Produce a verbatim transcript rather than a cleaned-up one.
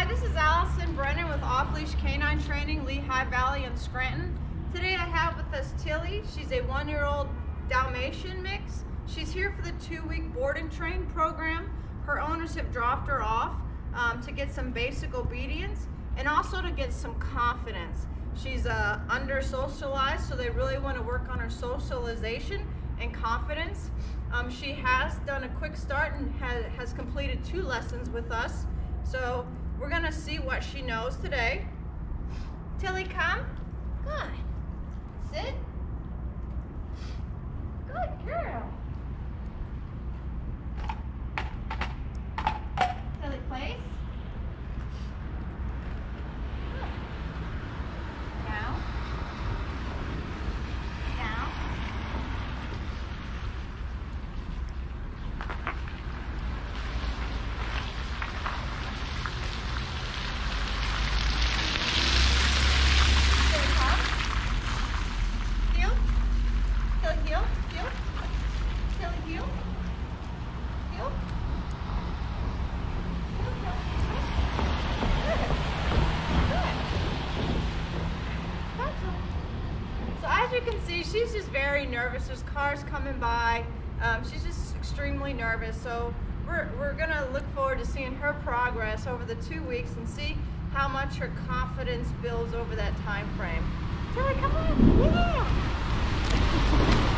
Hi, this is Allison Brennan with Off Leash K nine Training, Lehigh Valley in Scranton. Today I have with us Tilly. She's a one-year-old Dalmatian Mix. She's here for the two-week board and train program. Her owners have dropped her off um, to get some basic obedience and also to get some confidence. She's uh, under-socialized, so they really want to work on her socialization and confidence. Um, she has done a quick start and has, has completed two lessons with us. So we're gonna see what she knows today. Tilly, come. Good. Sit. Good girl. Tilly, place. Good. Down. Down. She's just very nervous. There's cars coming by. Um, she's just extremely nervous. So we're, we're gonna look forward to seeing her progress over the two weeks and see how much her confidence builds over that time frame. Tilly, come on. Yeah.